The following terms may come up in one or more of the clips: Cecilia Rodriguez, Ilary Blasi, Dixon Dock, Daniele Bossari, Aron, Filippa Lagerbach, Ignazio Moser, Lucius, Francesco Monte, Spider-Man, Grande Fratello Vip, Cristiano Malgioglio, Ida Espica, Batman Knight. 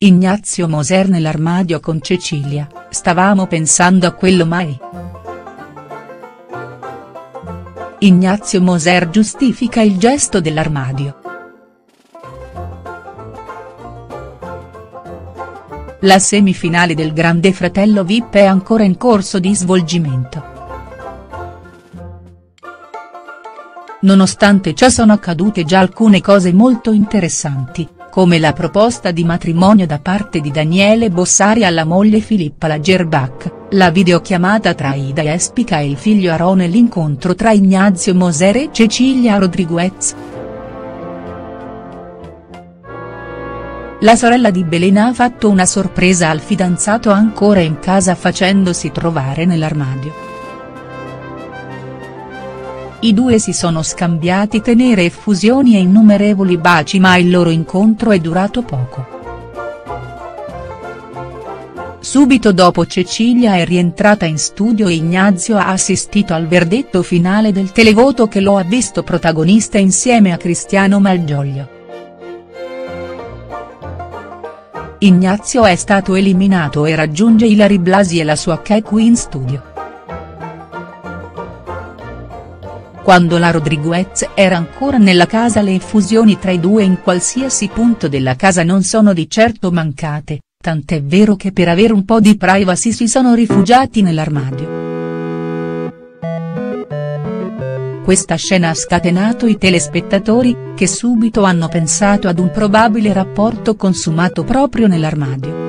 Ignazio Moser nell'armadio con Cecilia, stavamo pensando a quello mai. Ignazio Moser giustifica il gesto dell'armadio. La semifinale del Grande Fratello Vip è ancora in corso di svolgimento. Nonostante ciò sono accadute già alcune cose molto interessanti, come la proposta di matrimonio da parte di Daniele Bossari alla moglie Filippa Lagerbach, la videochiamata tra Ida Espica e il figlio Aron e l'incontro tra Ignazio Moser e Cecilia Rodriguez. La sorella di Belen ha fatto una sorpresa al fidanzato ancora in casa facendosi trovare nell'armadio. I due si sono scambiati tenere effusioni e innumerevoli baci, ma il loro incontro è durato poco. Subito dopo Cecilia è rientrata in studio e Ignazio ha assistito al verdetto finale del televoto che lo ha visto protagonista insieme a Cristiano Malgioglio. Ignazio è stato eliminato e raggiunge Ilary Blasi e la sua Kè qui in studio. Quando la Rodriguez era ancora nella casa le effusioni tra i due in qualsiasi punto della casa non sono di certo mancate, tant'è vero che per avere un po' di privacy si sono rifugiati nell'armadio. Questa scena ha scatenato i telespettatori, che subito hanno pensato ad un probabile rapporto consumato proprio nell'armadio.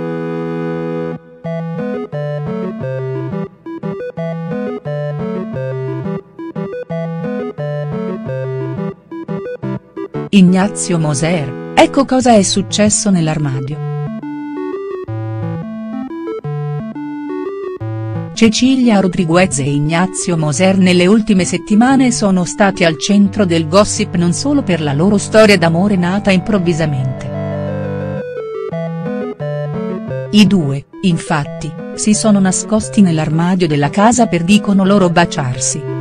Ignazio Moser, ecco cosa è successo nell'armadio. Cecilia Rodriguez e Ignazio Moser nelle ultime settimane sono stati al centro del gossip non solo per la loro storia d'amore nata improvvisamente. I due, infatti, si sono nascosti nell'armadio della casa per, dicono loro, baciarsi.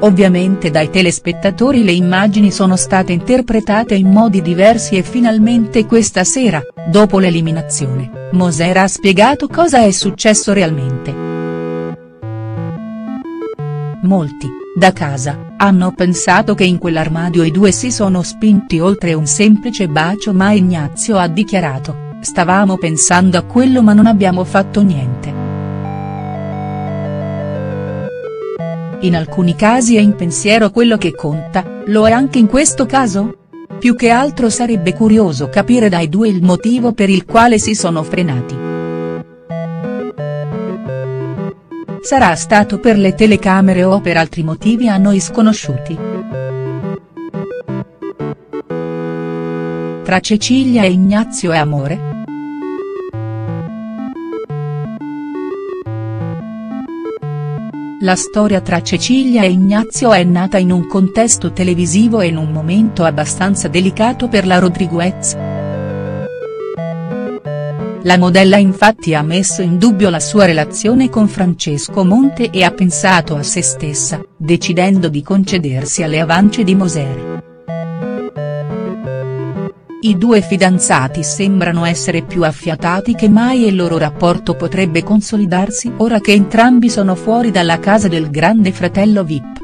Ovviamente dai telespettatori le immagini sono state interpretate in modi diversi e finalmente questa sera, dopo l'eliminazione, Moser ha spiegato cosa è successo realmente. Molti, da casa, hanno pensato che in quell'armadio i due si sono spinti oltre un semplice bacio, ma Ignazio ha dichiarato: "Stavamo pensando a quello ma non abbiamo fatto niente". In alcuni casi è in pensiero quello che conta, lo è anche in questo caso? Più che altro sarebbe curioso capire dai due il motivo per il quale si sono frenati. Sarà stato per le telecamere o per altri motivi a noi sconosciuti. Tra Cecilia e Ignazio è amore? La storia tra Cecilia e Ignazio è nata in un contesto televisivo e in un momento abbastanza delicato per la Rodriguez. La modella infatti ha messo in dubbio la sua relazione con Francesco Monte e ha pensato a se stessa, decidendo di concedersi alle avance di Moser. I due fidanzati sembrano essere più affiatati che mai e il loro rapporto potrebbe consolidarsi ora che entrambi sono fuori dalla casa del Grande Fratello Vip.